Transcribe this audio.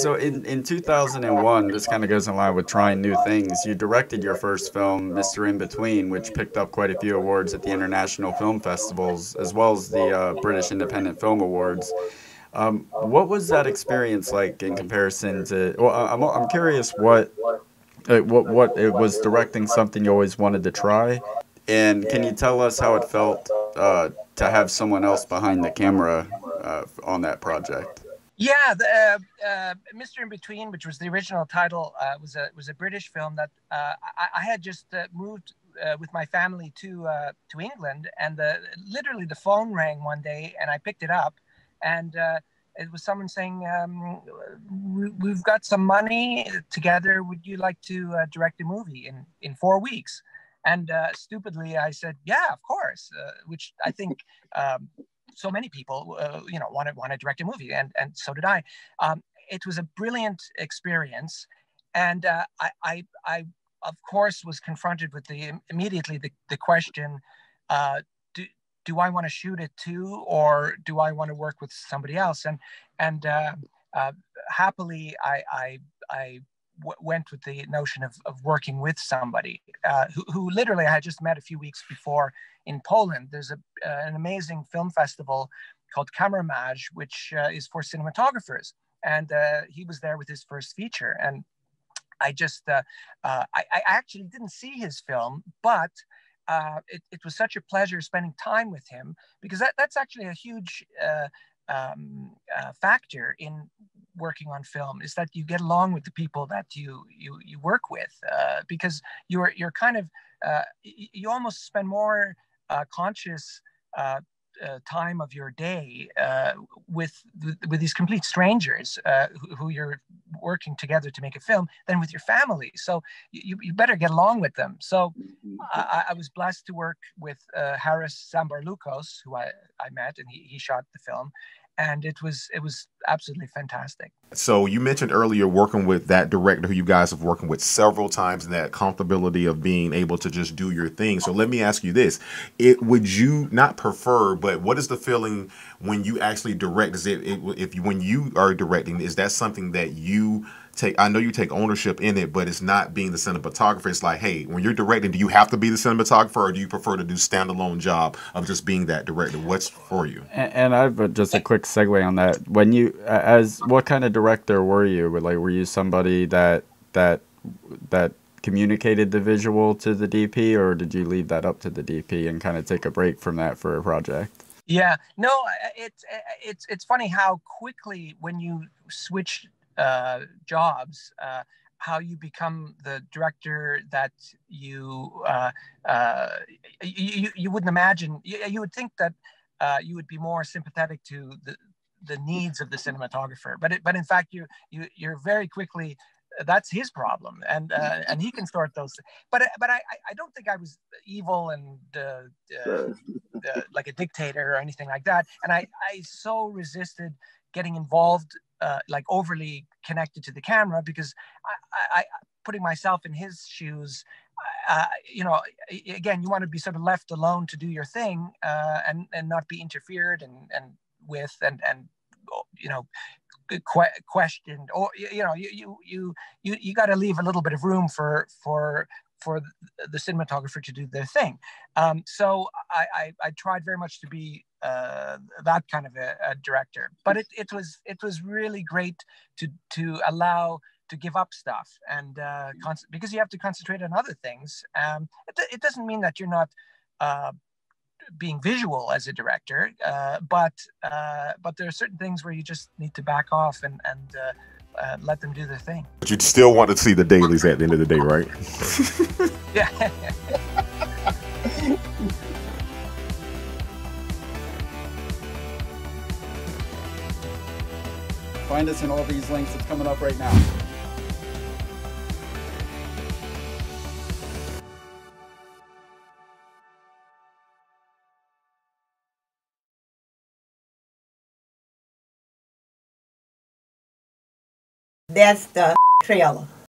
So in 2001, this kind of goes in line with trying new things. You directed your first film, Mr. In-Between, which picked up quite a few awards at the International Film Festivals, as well as the British Independent Film Awards. What was that experience like in comparison to, well, I'm curious what it was directing something you always wanted to try. And can you tell us how it felt to have someone else behind the camera on that project? Yeah, the, Mr. In-Between, which was the original title, was a British film that I had just moved with my family to England, and literally the phone rang one day, and I picked it up, and it was someone saying, "We've got some money together. Would you like to direct a movie in 4 weeks?" And stupidly, I said, "Yeah, of course," which I think. So many people, you know, want to direct a movie, and so did I. It was a brilliant experience, and I of course was confronted with immediately the question: do I want to shoot it too, or do I want to work with somebody else? And happily, I went with the notion of working with somebody who literally I had just met a few weeks before in Poland. There's an amazing film festival called Kameramage, which is for cinematographers. And he was there with his first feature. And I just, I actually didn't see his film, but it was such a pleasure spending time with him, because that's actually a huge factor in working on film, is that you get along with the people that you work with, because you're kind of you almost spend more conscious time of your day with these complete strangers who you're working together to make a film than with your family. So you better get along with them. So I was blessed to work with Harris Zambarloukos, who I met, and he shot the film. And it was absolutely fantastic. So you mentioned earlier working with that director who you guys have worked with several times, and that comfortability of being able to just do your thing. So let me ask you this. Would you not prefer, but what is the feeling when you actually direct? Is when you are directing, is that something that you take? I know you take ownership in it, but it's not being the cinematographer. It's like, hey, when you're directing, do you have to be the cinematographer, or do you prefer to do standalone job of just being that director? What's for you? And I've just a quick segue on that. When you, as what kind of director were you? Like, were you somebody that communicated the visual to the DP, or did you leave that up to the DP and kind of take a break from that for a project? Yeah, no, it's funny how quickly when you switch jobs, how you become the director that you wouldn't imagine. You would think that you would be more sympathetic to the needs of the cinematographer, but in fact you're very quickly. That's his problem, and he can sort those. But I don't think I was evil and like a dictator or anything like that. And I so resisted getting involved, like overly connected to the camera, because I putting myself in his shoes. You know, again, you want to be sort of left alone to do your thing, and not be interfered and with and you know, questioned, or you know, you got to leave a little bit of room for the cinematographer to do their thing. So I tried very much to be that kind of a director, but it was really great to allow to give up stuff, and because you have to concentrate on other things. It doesn't mean that you're not being visual as a director, but there are certain things where you just need to back off and let them do their thing. But you'd still want to see the dailies at the end of the day, right? Yeah. Find us in all these links. It's coming up right now. That's the trailer.